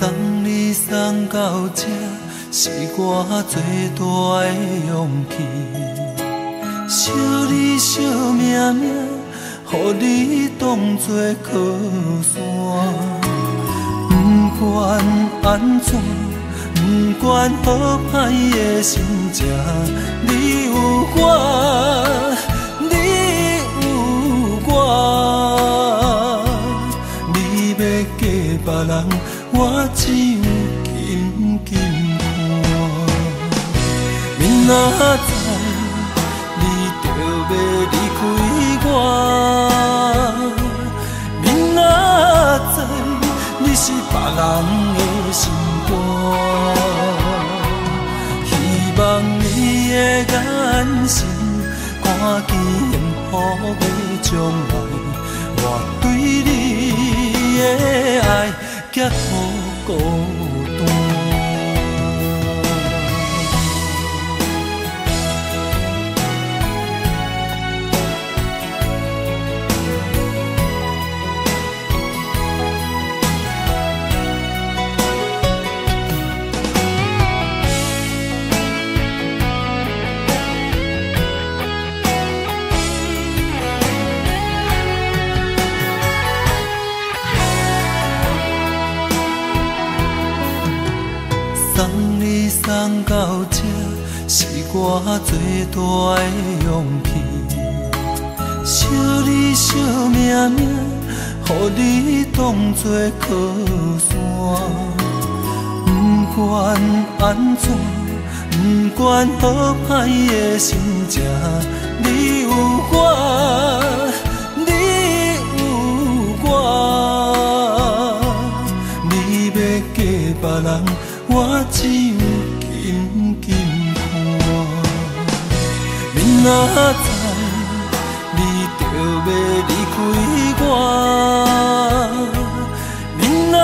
送你送到这，是我最大的勇气。惜你惜命命，予你当作靠山。不管安怎，不管好歹的心情，你有我，你有我，你要嫁别人，我只有紧紧看。明仔载你就要离开我，明仔载你是别人的心肝。希望你的眼神看见幸福的将来，我对你的爱。 也无孤单。送到这，是我最大的勇气。惜你惜命命，予你当作靠山。不管安怎，不管好歹的心情，你有我，你有我，你要嫁别人，我只有。 明仔载你就要离开我，明仔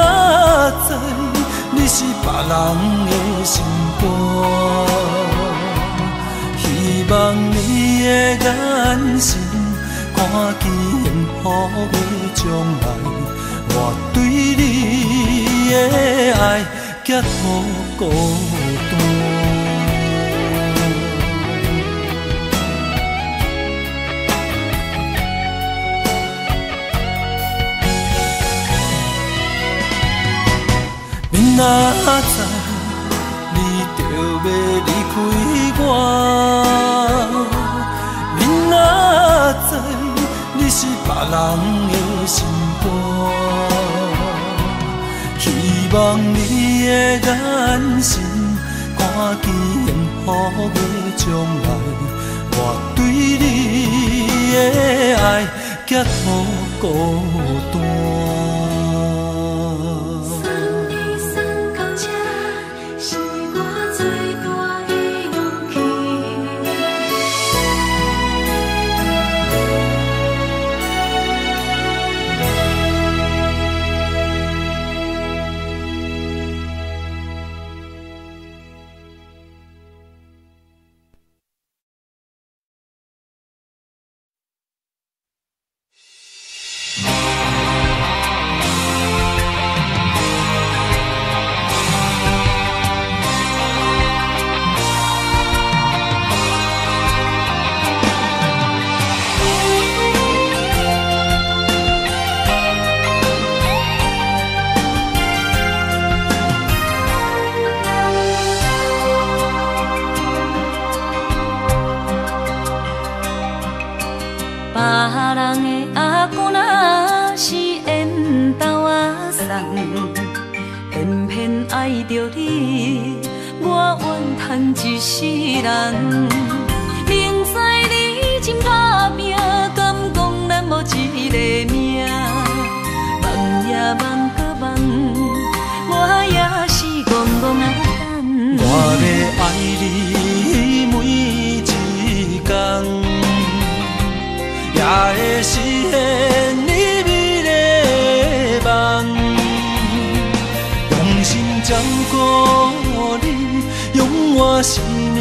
载你是别人的心肝。希望你的眼神看见幸福的将来，我对你的爱也无孤单。 明仔载你就要离开我，明仔载你是别人的心肝。希望你的眼神看见幸福的将来，我对你的爱也无孤单。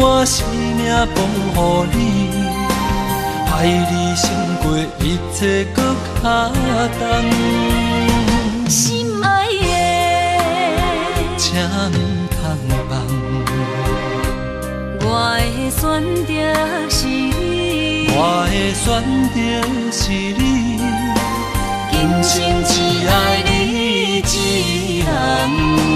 我生命奉予你，爱你胜过一切搁较重。心爱的，请唔通放。我的选择是你，我的选择是你，今生只爱你一人。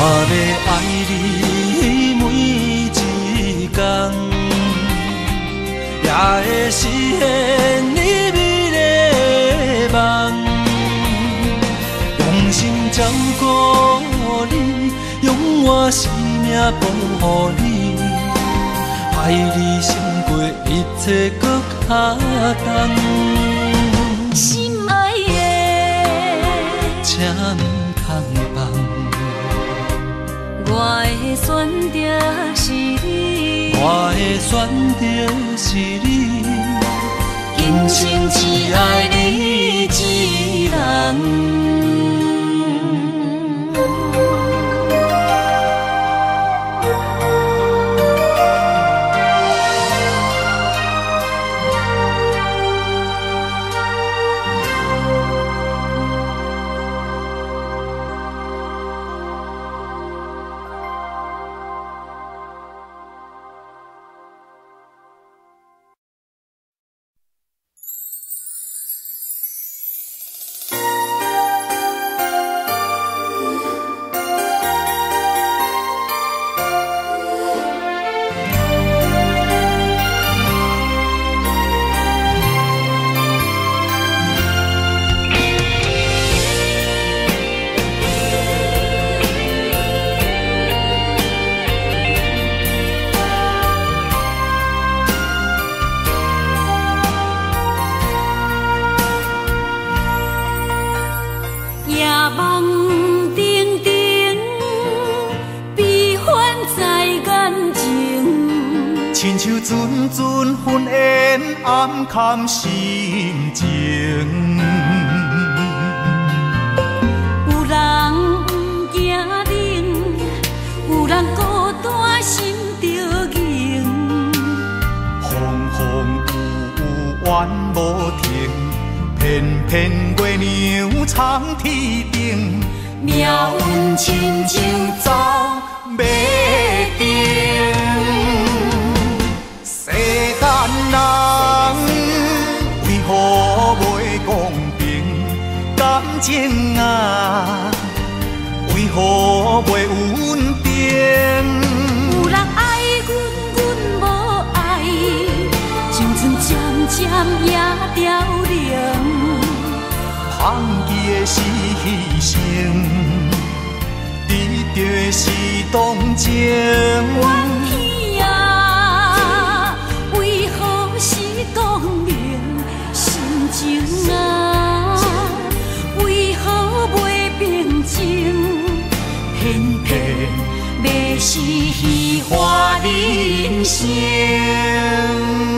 我要爱你每一天，也会实现你美丽的梦。用心照顾你，用我生命奉予你，爱你胜过一切搁较重。心爱的，请唔通放。我的选择是你，我的选择是你，今生只爱你一人。看心情，有人惊冷，有人孤单心着硬。风风雨雨怨无停，偏偏月娘藏天顶。命运亲像走马灯，世间人。感情啊，为何袂稳定？有人爱阮，阮无爱，像船渐渐也凋零。香记的是牺牲，得到的是同情。怨天啊，为何是讲明心情啊？偏偏要是虚化人生。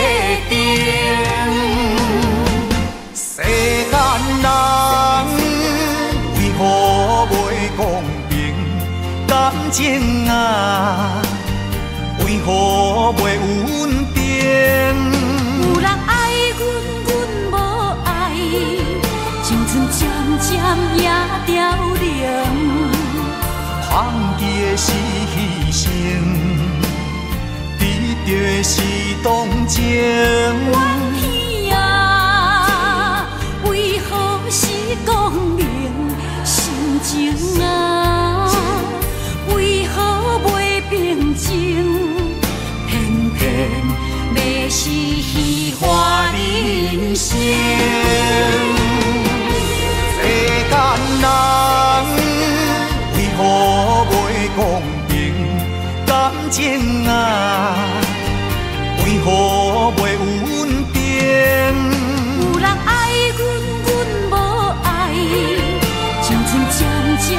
定。 世间人为何袂公平？感情啊，为何袂稳定？有人爱阮，阮无爱，青春渐渐也凋零。放弃的是牺牲，得到的是同情。 是光明心情啊，为何袂平静？偏偏要是虚化人生。世间人为何袂公平？感情啊，为何袂稳定？ 渐也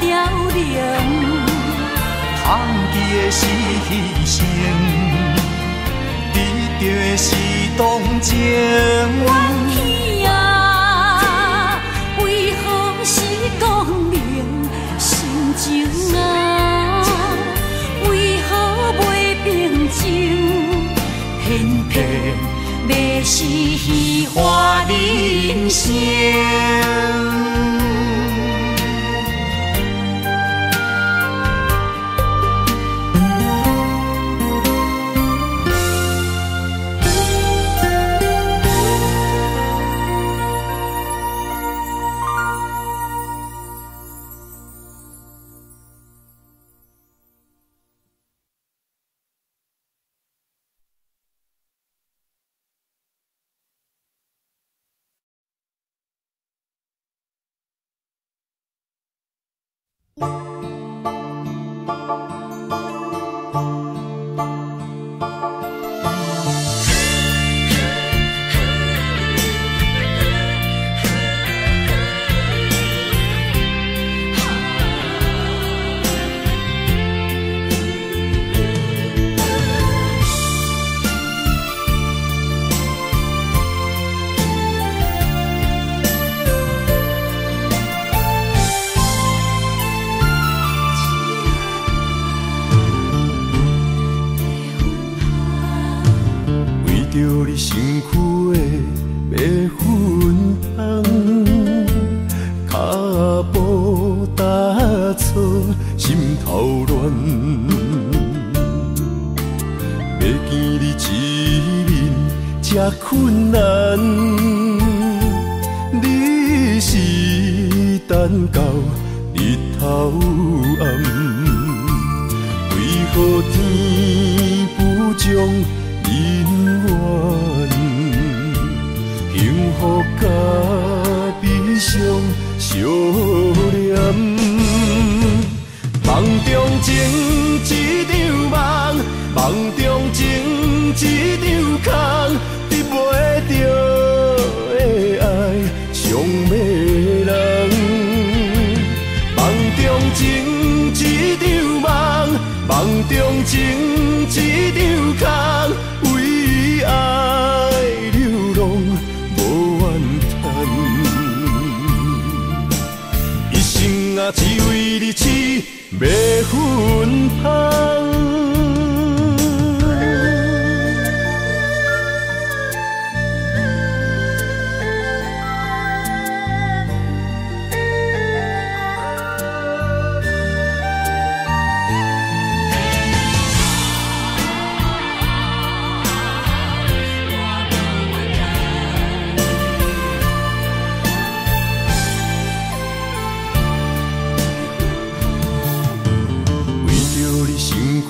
凋零，放弃的是牺牲，得到的是同情。怨气啊，为何是光明心情啊？为何袂平静？偏偏要是虚化人生。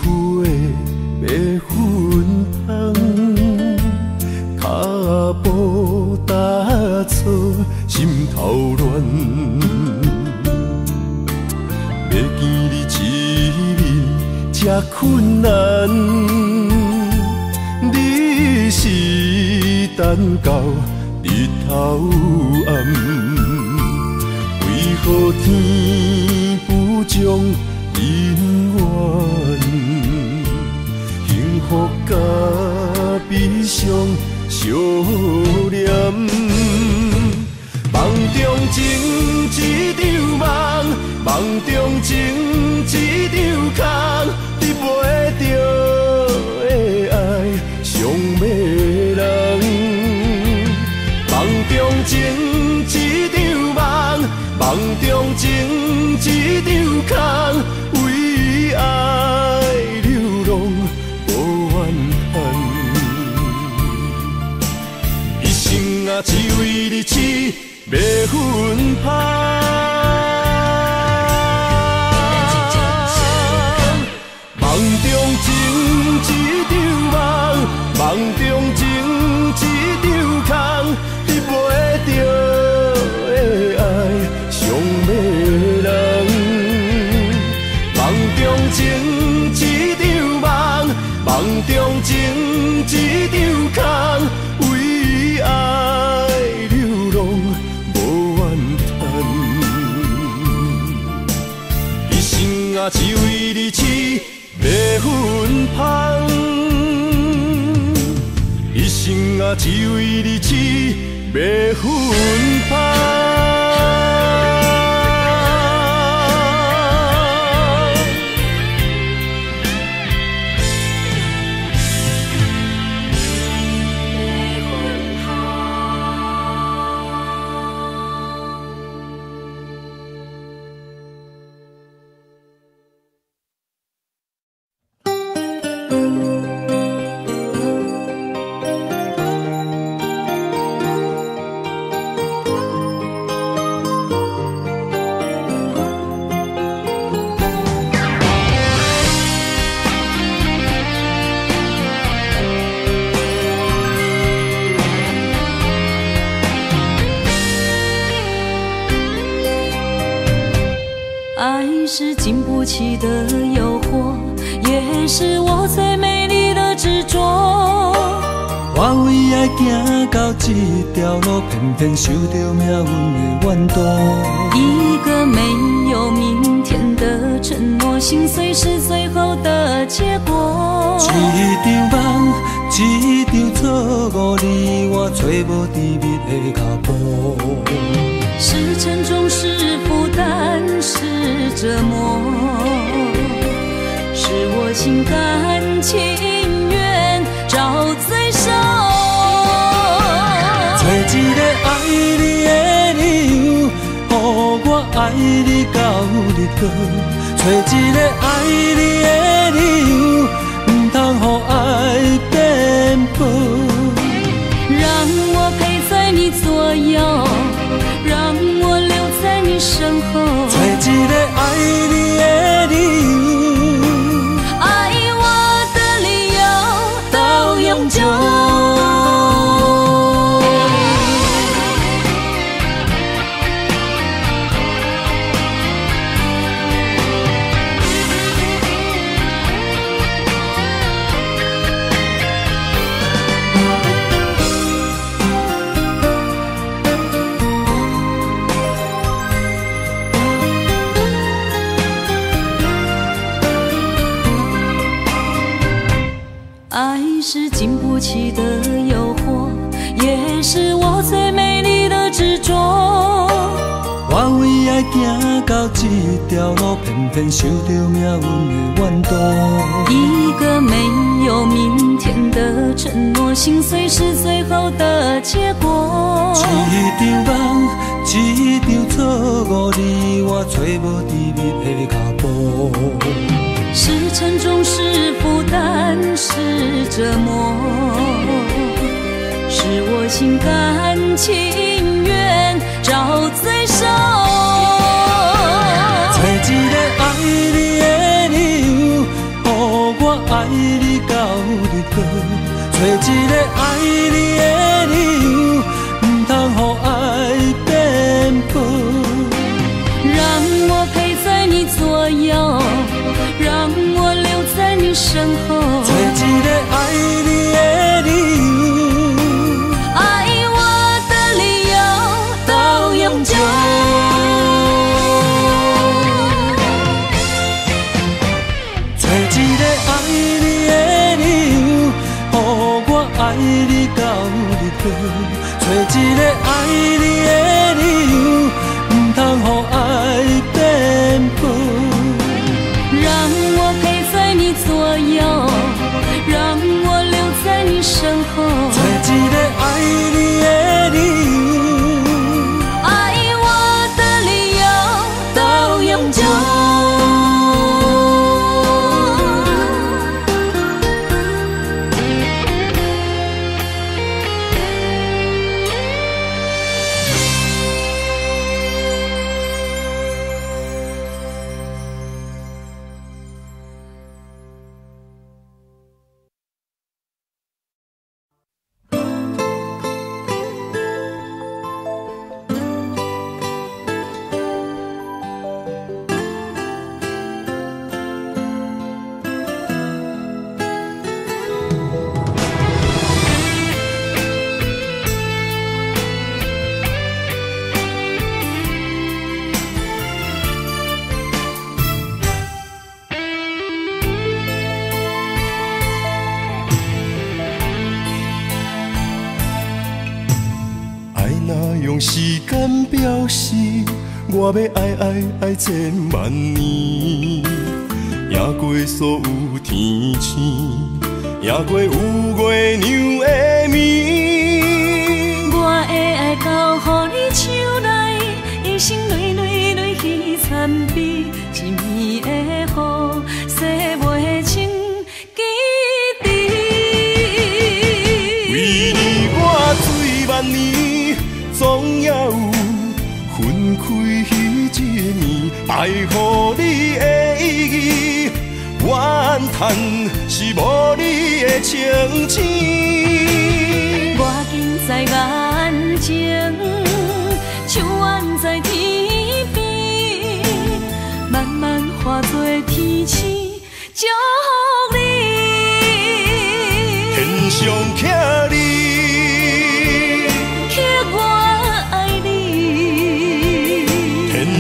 苦要见你一面这困难，你是等到日头暗，为何天不将姻缘，幸福甲悲伤相念，梦中情一场梦，梦中情一场空，得袂到的爱伤迷人。梦中情一场梦，梦中情一场空，为爱流浪无怨恨，一生啊只为你痴。要分香，梦中情一场梦，梦中情一场空，得袂到的爱上迷人。梦中情一场梦，梦中情一场空，为爱。只为你痴，要分香。一生啊，只为你痴，要分香。偏受着命运的怨毒，一个没有明天的承诺，心碎是最后的结果。一场梦，一场错误，你我找无甜蜜的脚步。是沉重，是负担，是折磨，是我心甘情愿找罪受。一个爱你的理由，让我爱你到日落。找一个爱你的理由，唔通让爱变薄。让我陪在你左右，让我留在你身后。找一个爱你的理由，爱我的理由到永久。行到一条路，偏偏受着命运的怨毒。一个没有明天的承诺，心碎是最后的结果。一场梦，一场错误，你我找无甜蜜的脚步。是沉重，是负担，是折磨，是我心甘情愿找罪受。找一个爱你的理由，让我爱你到日落。找一个爱你的理由，唔通让爱变薄。让我陪在你左右，身后，找一个爱你的理由，爱我的理由到永久。找一个爱你的理由，予我爱你到日落。找一个爱你的理由，唔通予爱变薄。 左右，让我留在你身后。找一个爱你的理由，爱我的理由到永久。我要爱爱爱千万年，赢过所有天星，赢过有月亮的暝。我的爱交乎你手内，一生累累累去参比，一暝的雨洗袂清记忆。为你我醉万年，总也有。 分开彼一暝，爱乎你的意义，怨叹是无你的清醒。我近在眼前，手挽在天边，慢慢化作天星，祝福你。天上徛你，徛我。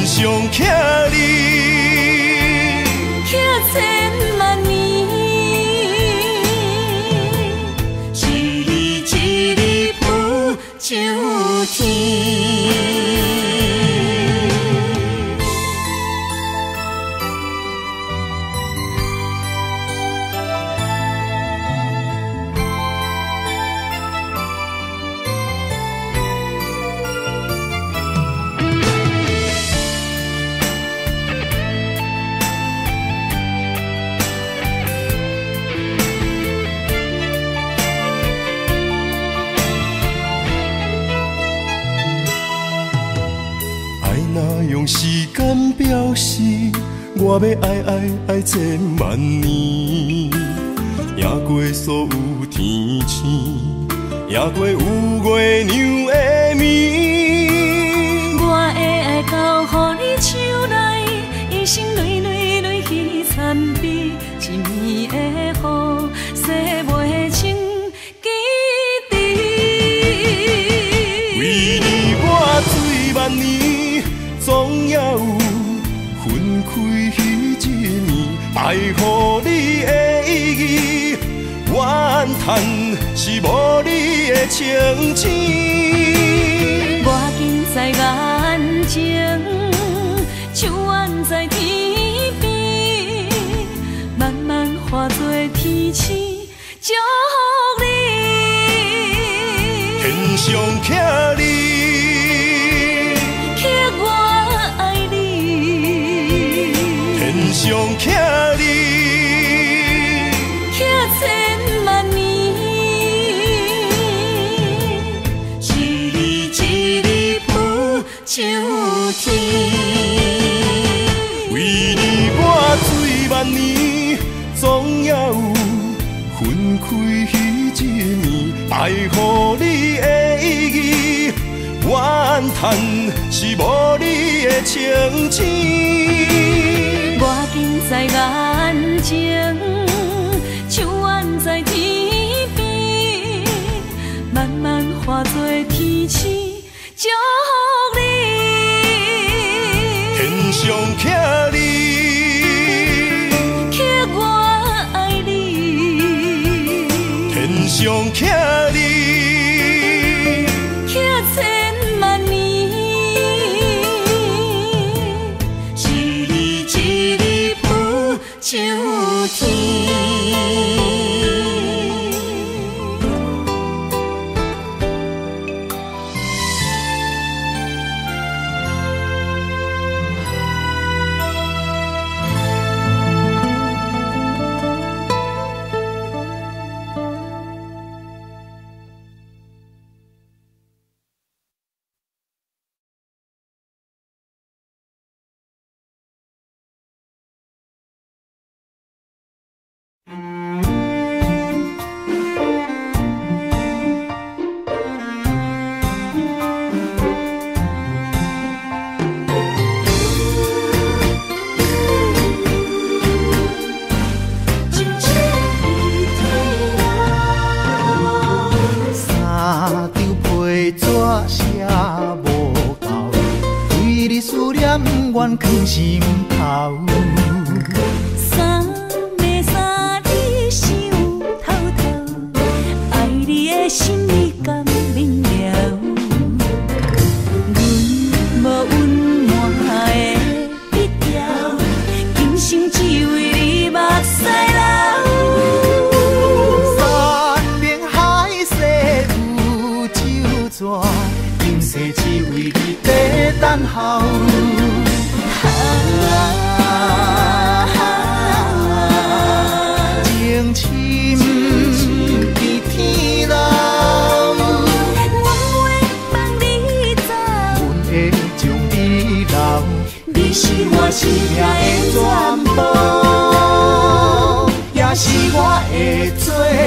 上徛你，徛千万年，一日一日浮上天。 表示我要爱爱爱千万年，赢过所有天星，赢过有月亮的暝。我的爱交乎你手内，一生累累累去参比，一暝的雨洗袂清记忆。为你我醉万年，总也有。 分开彼一暝，爱乎你的意义，怨叹是无你的清醒。我近在眼前，手挽在天边，慢慢化作天星，祝福你。天上徛你，徛我。 上徛你，徛千万年，一日一日浮上天。为你我醉万年，总也有分开彼一暝，爱乎你的意义，怨叹是无你的清醒。 我近在眼前，偌多天星祝福你，天上徛你，刻我爱你，天上徛你，刻千万年，一日一日浮上天。心头三暝三日想透透，爱你的心你甘明了。阮无温暖的笔调，今生只为你目屎流。山明海誓有酒泉，今世只为你在等候。我生命的全部，也是我的最后。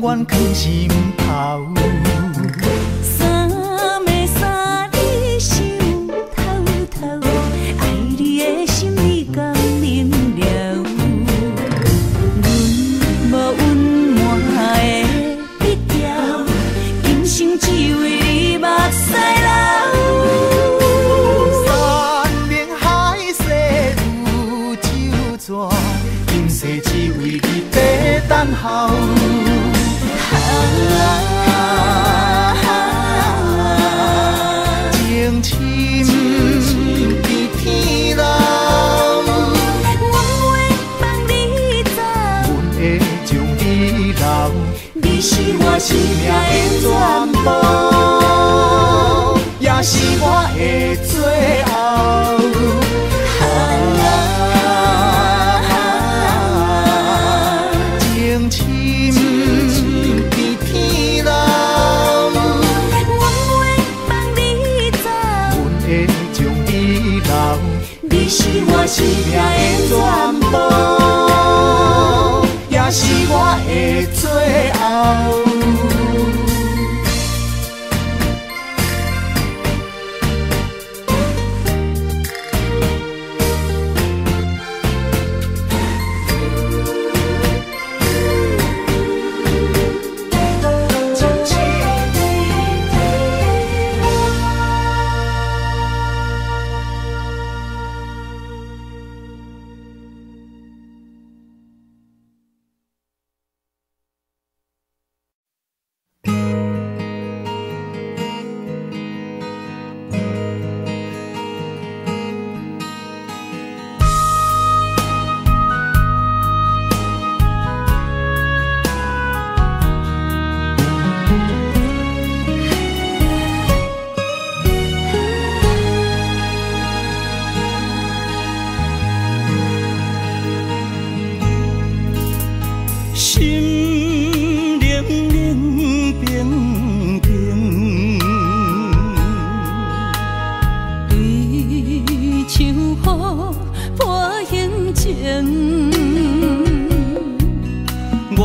藏心头，三暝三日想透透，爱你的心你甘明了。阮无温暖的笔调，今生只为你目屎流。山明海誓有酒泉，今世只为你在等候。你是我生命的全部，也是我的最后。情深比天老，我愿放你走，阮会将你留。你是我生命的全部，也是我的最后。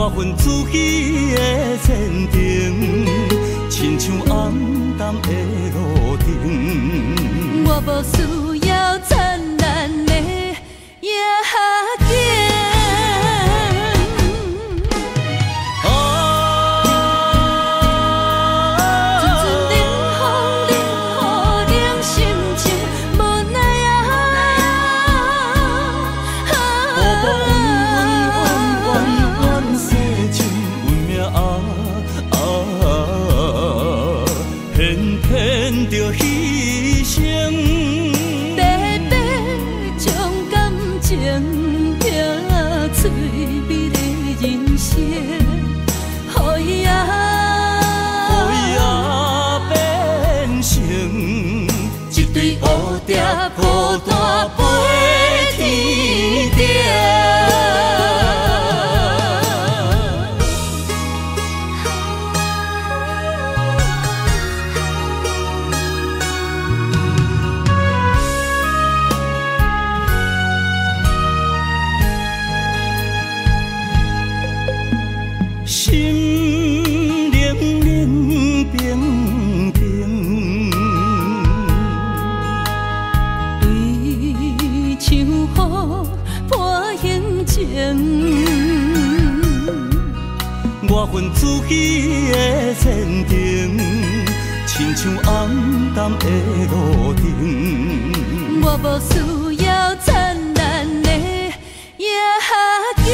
半分自己的前程，亲像暗淡的路灯。我无需要灿烂的夜景。 分自己的前程，亲像暗淡的路灯。我无需要灿烂的夜景。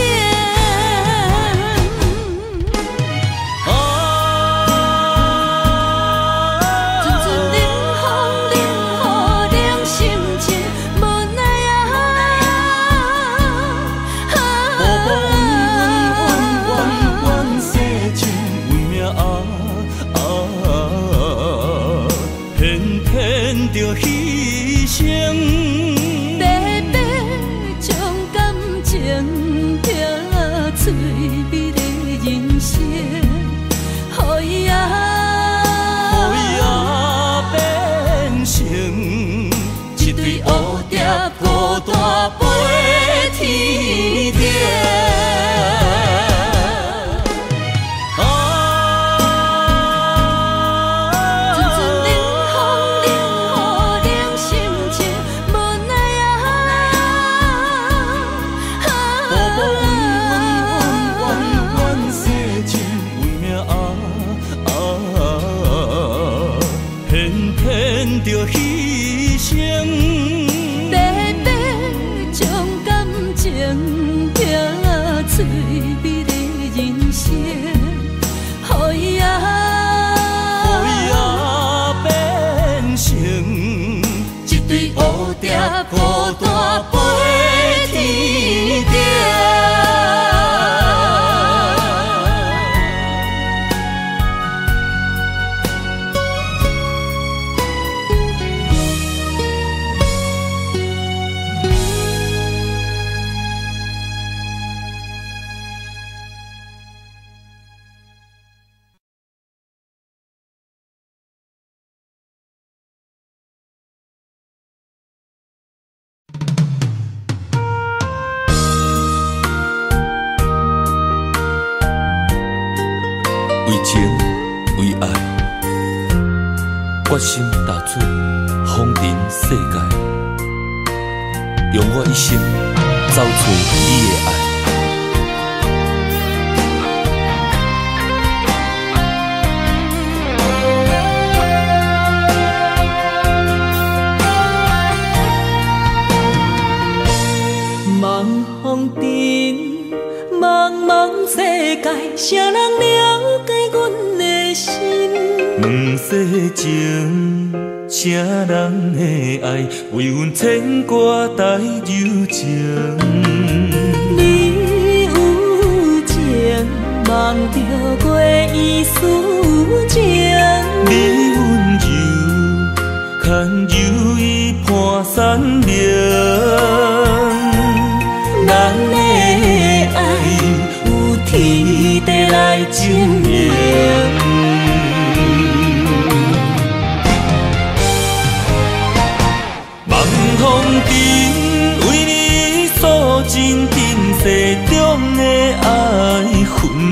云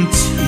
才会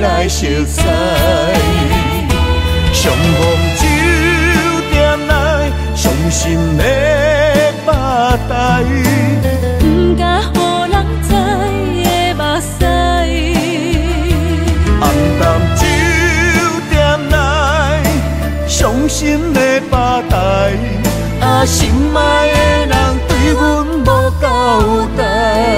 来熟悉。上望酒店内伤心的目台，不敢予人知的目屎。暗淡酒店内伤心的目台，啊，心爱的人对阮无交代。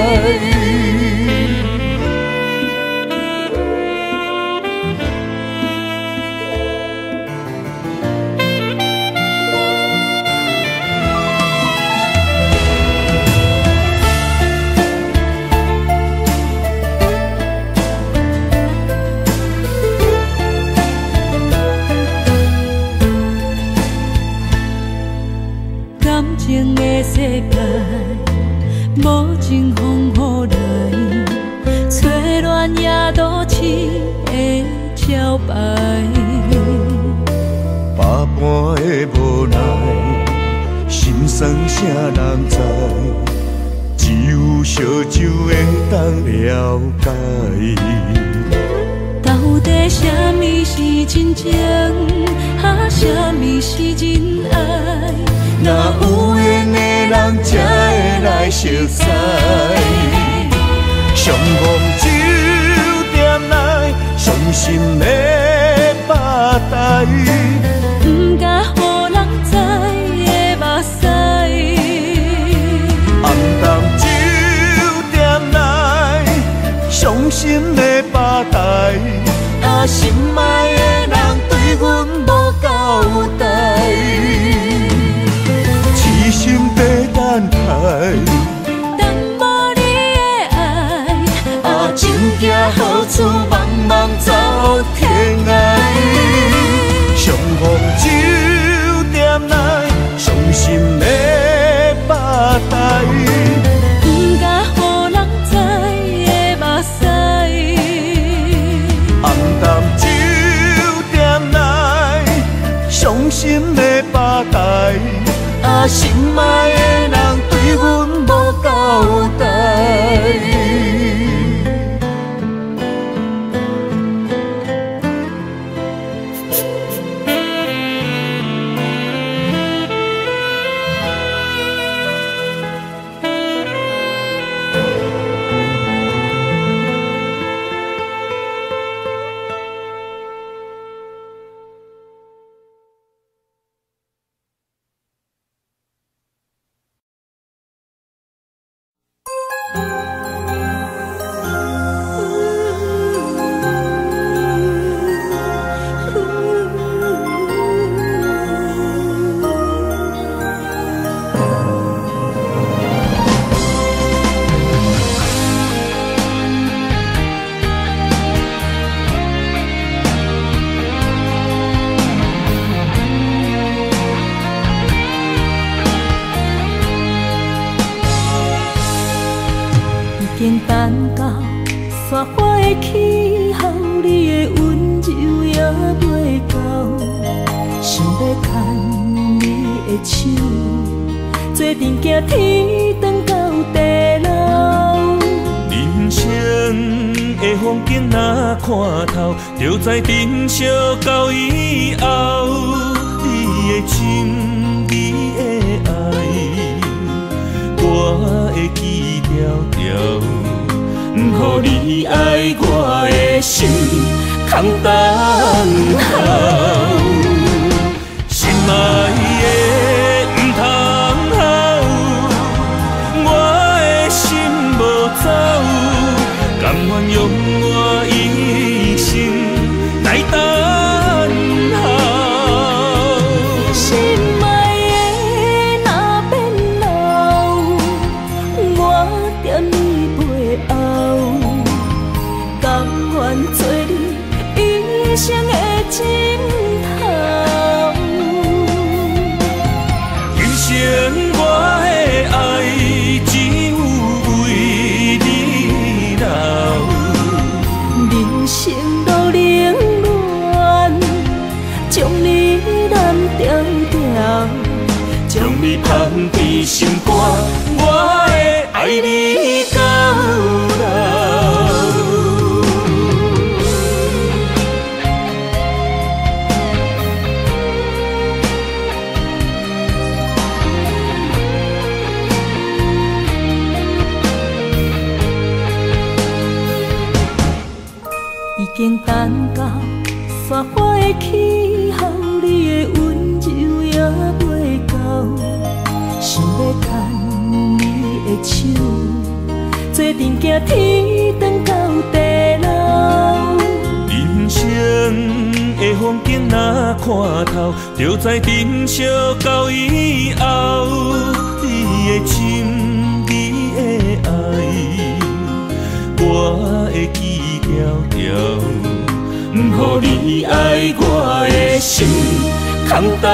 世界无情风雨来，吹乱夜都市的招牌。百般的无奈，心酸啥人知？只有烧酒会当了解。到底什么是真情，啊，什么是真爱？ 若有缘的人，才会来熟悉。上望酒店内伤心的目台，不敢予人知的目屎。暗淡酒店内伤心的目台，啊，心爱的人对阮无交代。 心在等待，淡薄你的爱，啊，情行何处茫茫走天涯。上望酒店内伤心的目台，不敢予人知的目屎。暗淡酒店内伤心的目台。 啊，心爱的人对阮无交代。到，煞我的气候，你的温柔也袂够，想要牵你的手，做阵行天长到地老。人生的风景若看透，就知珍惜到以后。你的心，你的爱，我会记牢牢。 毋予你爱我的心空等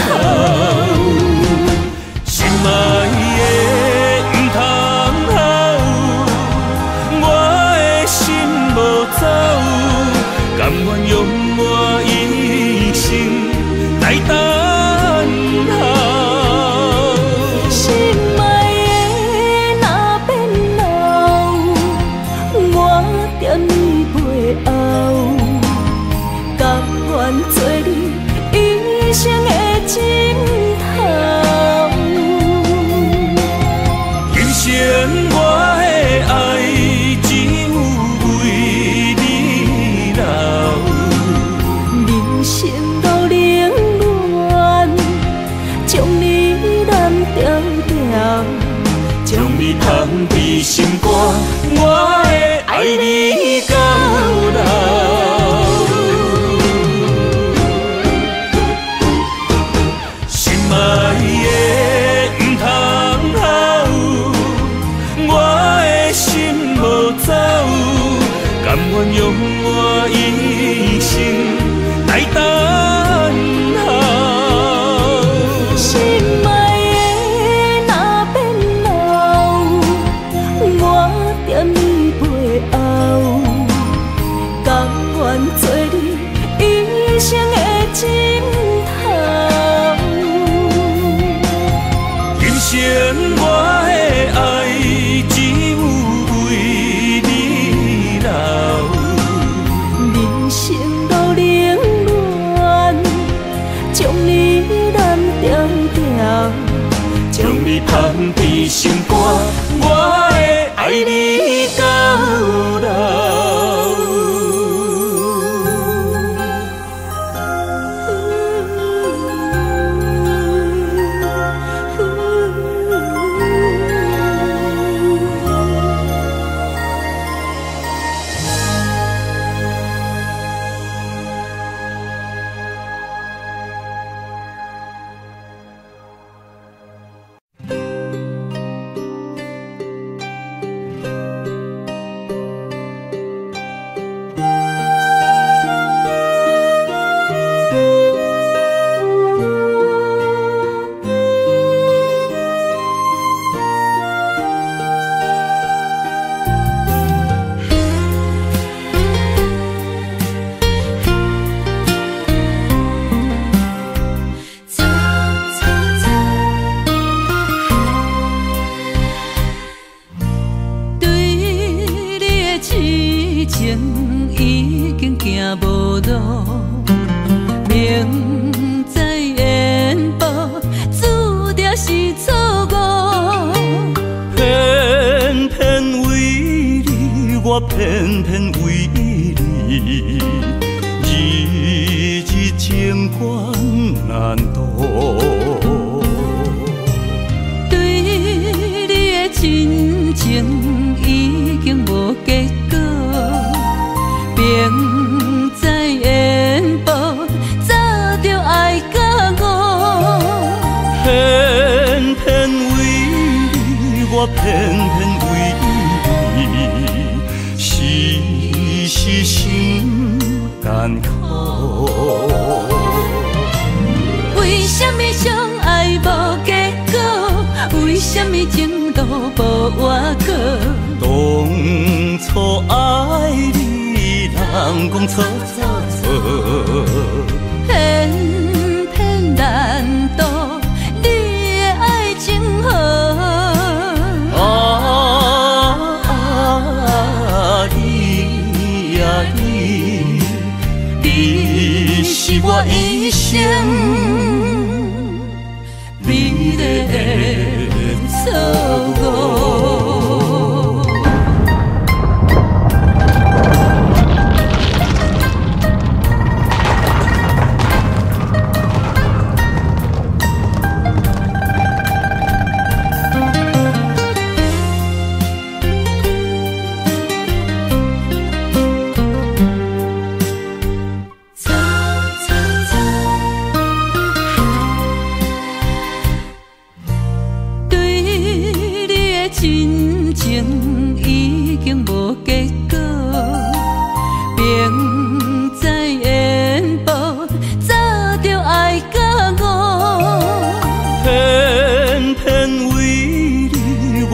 候，心爱的毋通候，我的心无走，甘愿用我一生来等候。 心肝，我会爱你到老。心爱的毋通候，我的心无走，甘愿用我一生来等候。 心肝，我会爱你到老。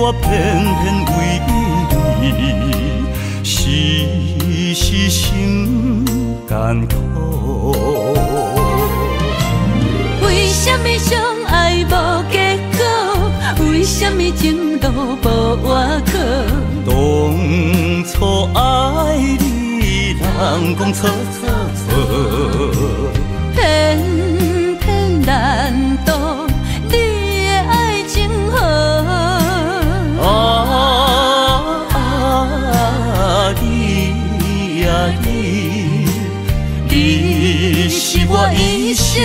我偏偏为你时时心艰苦。为什么相爱无结果？为什么情路无外靠？当初爱你，人讲错，偏难渡你的爱情河。你是我一生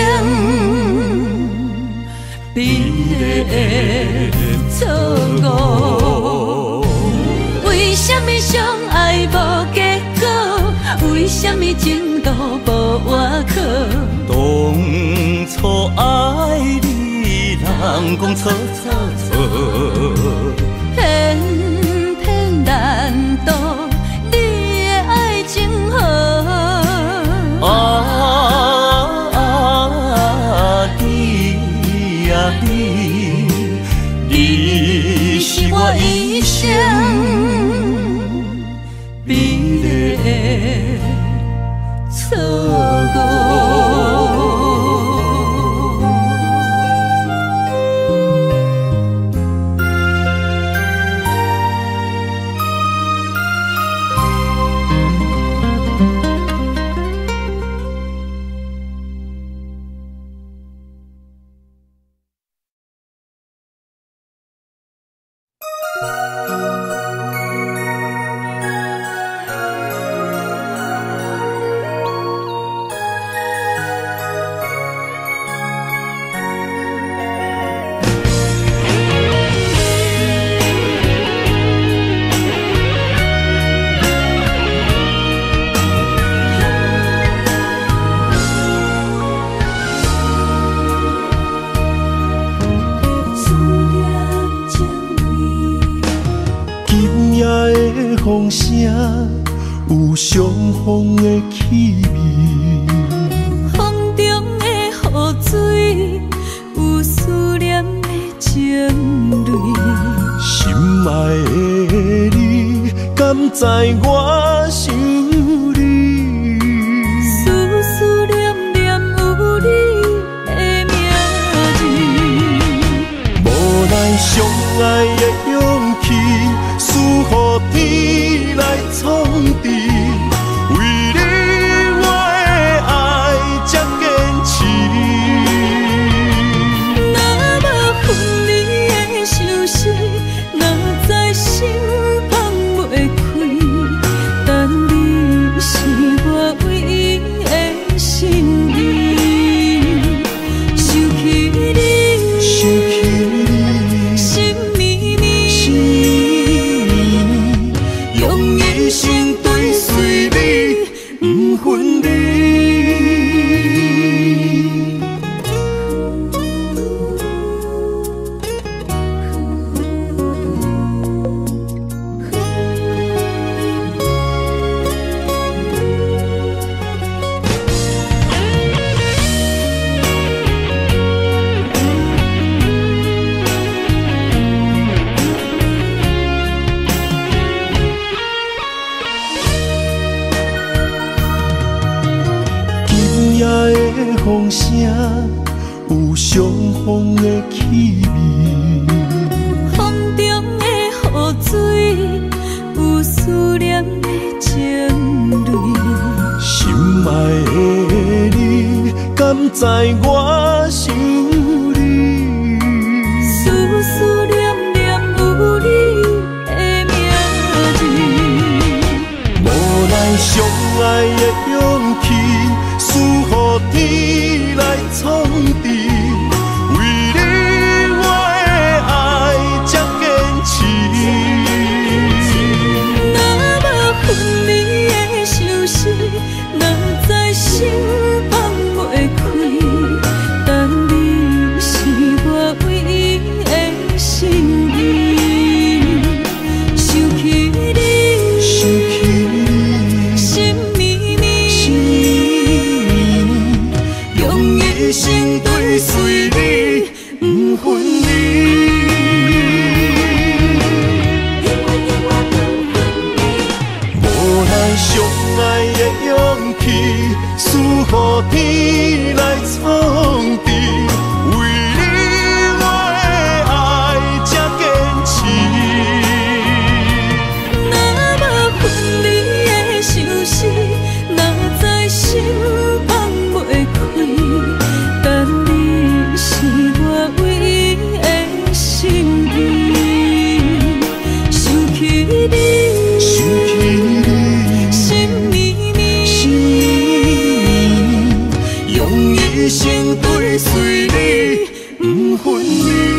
美丽的错误。为什么相爱无结果？为什么情路无外靠？当初爱你，人讲错，偏难渡你的爱情河。你是我一生美丽的错误。随你不分离。赐予天来创治，为你我的爱才坚持。若无分你的相思，哪知心放袂开？等你是我唯一的心意，想起你，想起你。 一生跟随你，不分离。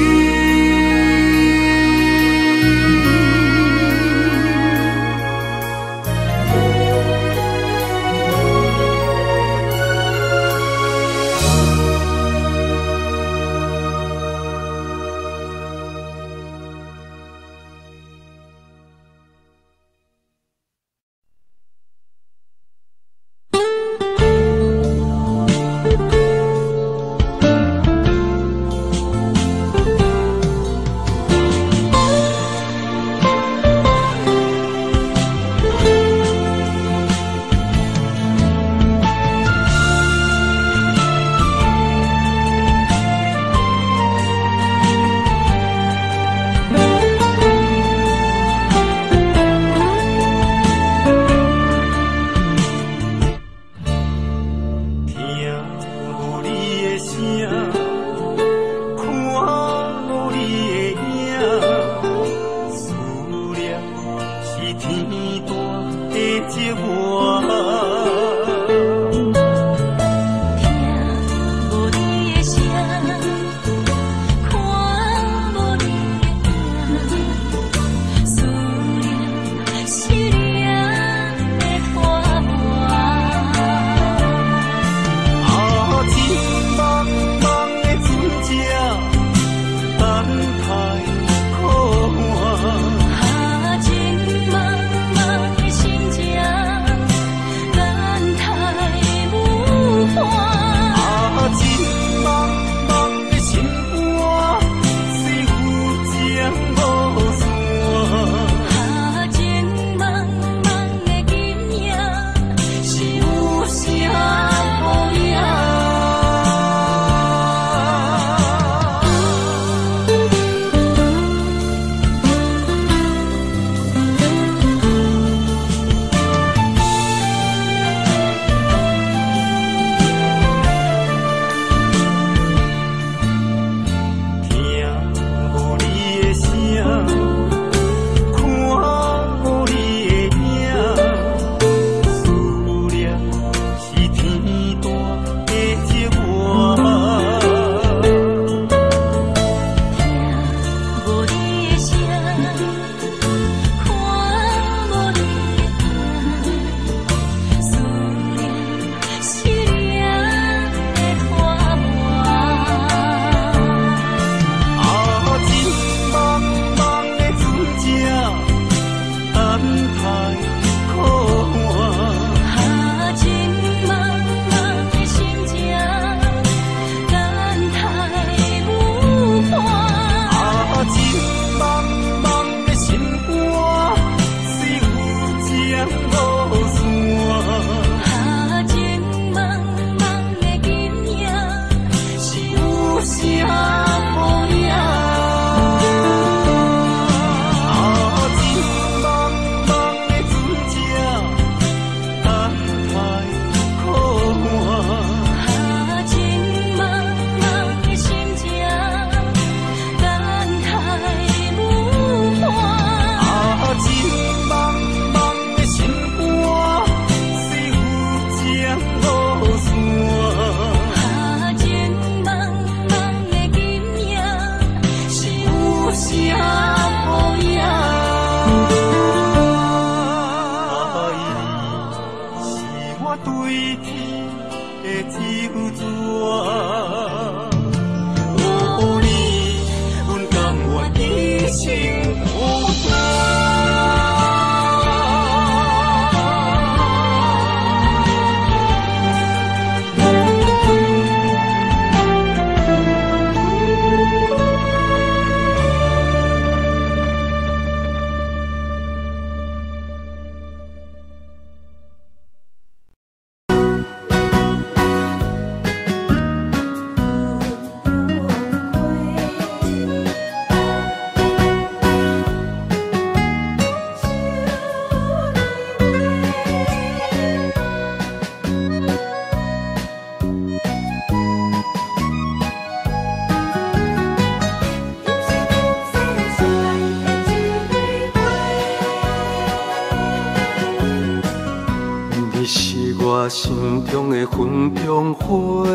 心中的粉红花，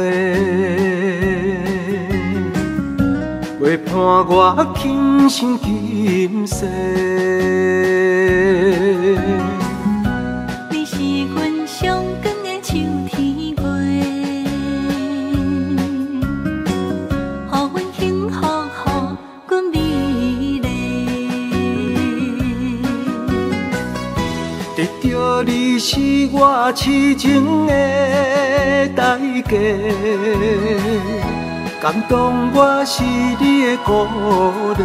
陪伴我今生今世。你是阮上光的秋天花，予阮幸福，予阮美丽。得到你是我痴情的代价。 感动我是你的鼓励，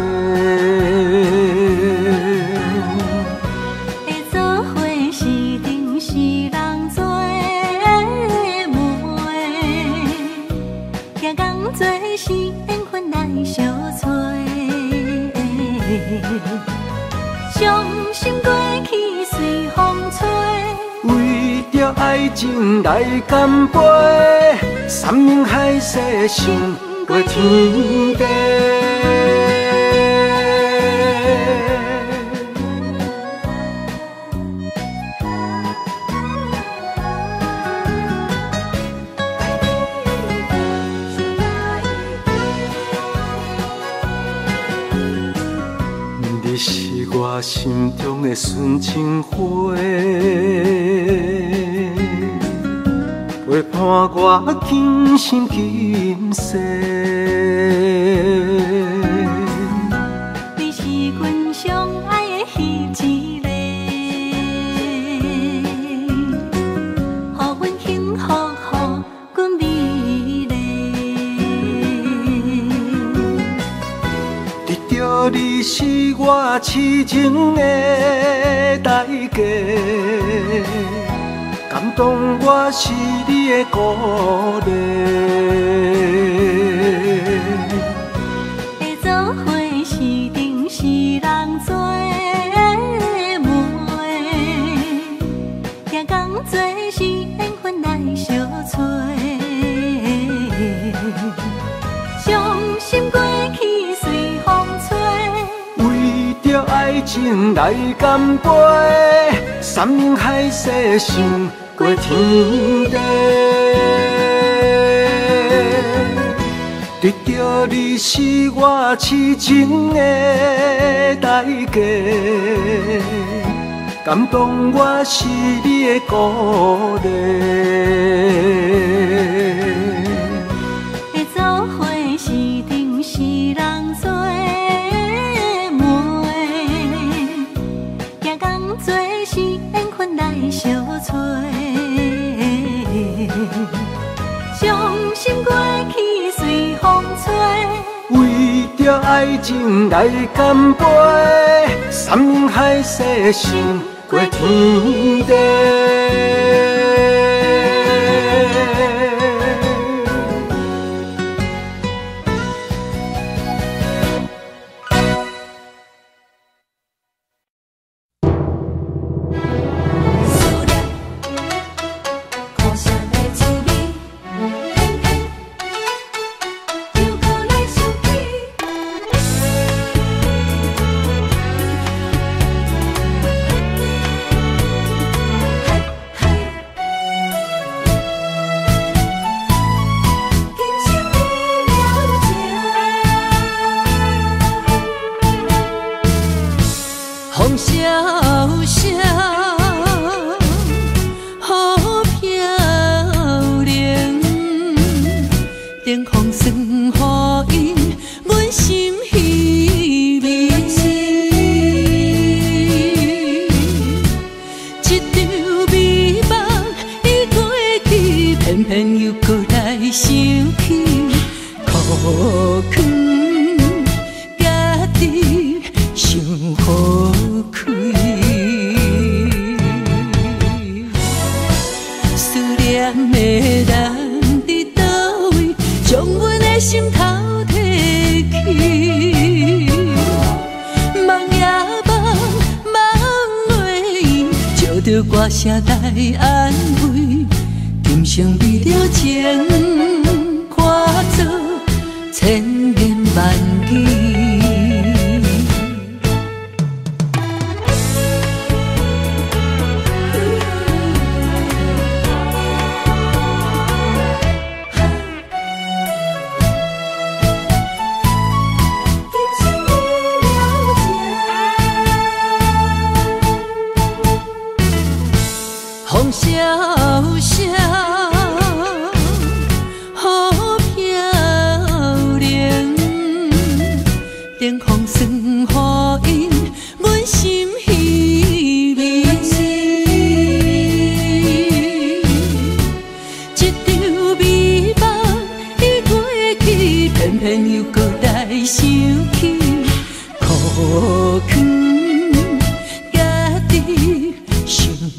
会做伙是阵是人做媒，行工做是缘分来相找，伤心过去随风吹，为着爱情来干杯。 山盟海誓想过天地，你是我心中的纯情花。 陪伴我今生今世，你是阮上爱的那一个，予阮幸福，予阮美丽。得到你是我痴情的代价。 感动我是你的鼓励，会做伙是阵是人做媒，行工做是缘分来相找，伤心过去随风吹，为着爱情来干杯，山盟海誓想。 过天地，得到你是我痴情的代价，感动我是你的鼓励，会做伙是阵是人做媒，行工做是缘分来相找。 伤心过去随风吹，为着爱情来干杯，山盟海誓想过天地。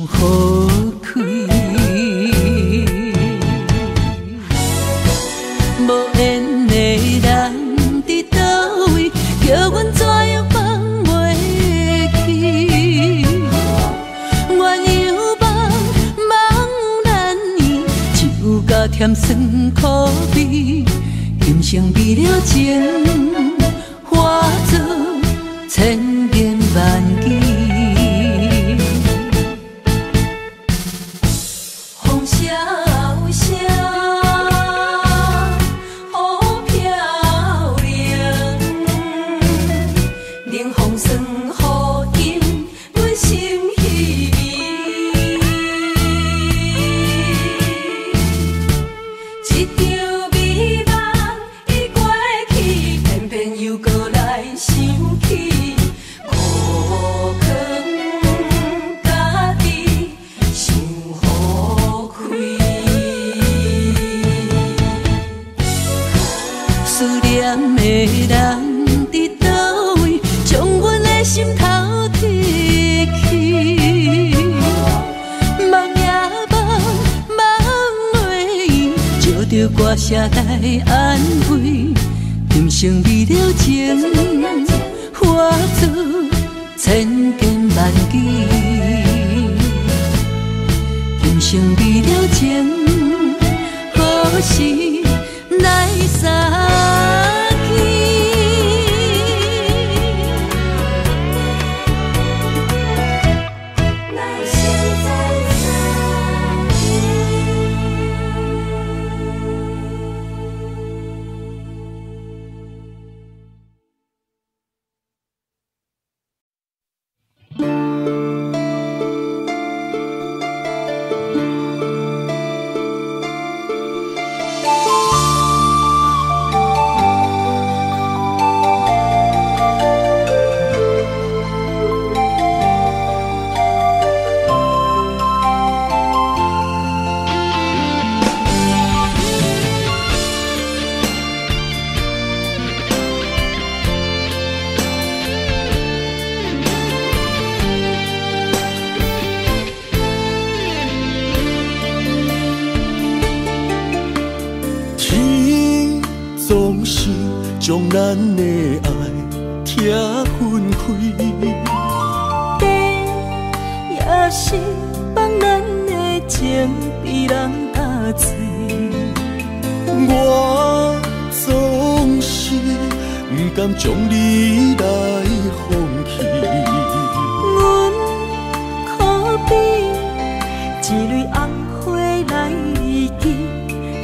何开？无缘的人伫叨位，叫阮怎样放袂去？原样望望咱伊，只有甲甜酸苦味，今生为了情，化作千言万语。 歌声来安慰，今生为了情，化作千言万语。今生为了情，何时来相？ 咱的爱拆分开，地也是放咱的情被人压制。我总是不甘将你来放弃。阮可比一蕊红花来依枝，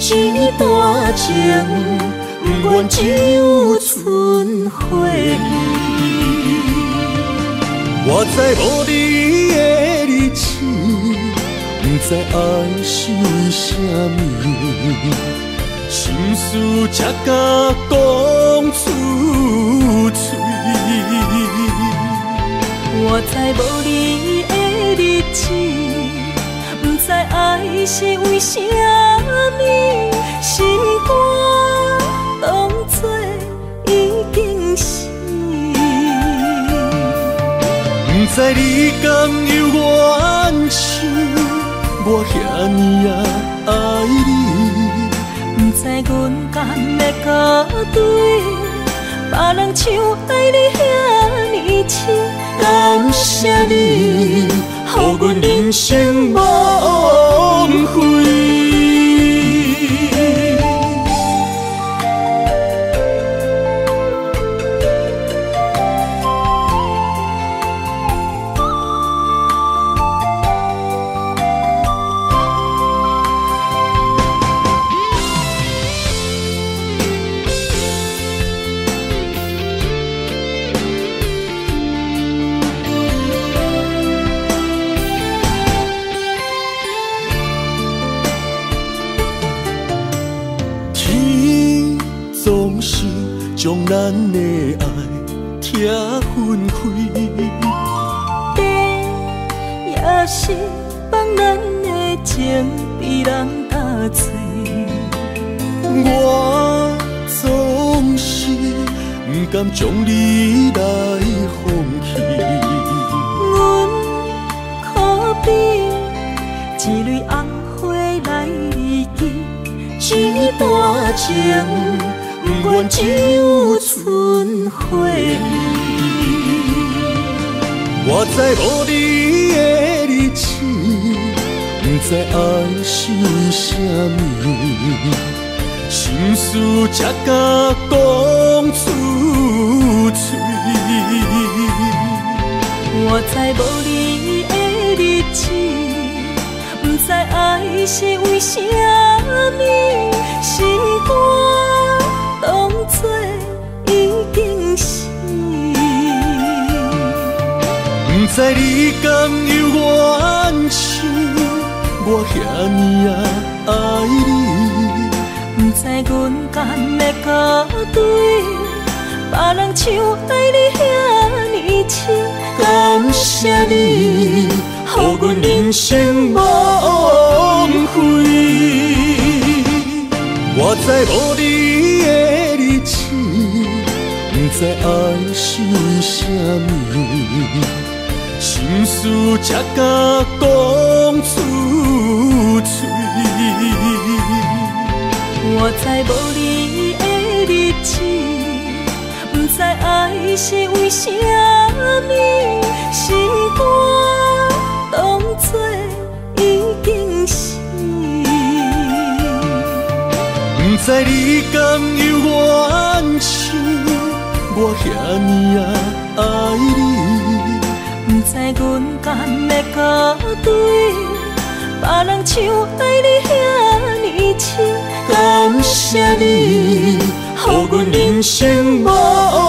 一段情。 不愿只有剩回忆，我知无你的日子，不知爱想什么，心事才敢讲出嘴。我知无你的日子，不知爱是为什么，心肝。 当作已经死，不知你甘有原想，我遐尼啊爱你，不知阮甘会到底，别人像爱你遐尼深，感谢你，予阮人生无枉费。 将咱的爱拆分开，地也是放咱的情被人打碎。我总是不甘将你来放弃，阮可比一段情，不愿只有春花味。我知无你的日子，不知爱想什么，心事才敢讲出嘴。我知无你的日子。 不知爱是为什么，是我当作已经死。不知你甘有原想，我遐尼啊爱你。不知阮间的家底，别人像爱你遐尼深。感谢你。 予阮人生无枉费。我知无你的日子，不知爱想什么，心事才敢讲出嘴。我知无你的日子，不知爱是为什么，是我。 当作已经死，不知你甘有原想，我遐尼啊爱你。不知阮间的家底，别人像爱你遐尼深。感谢你，予阮人生无。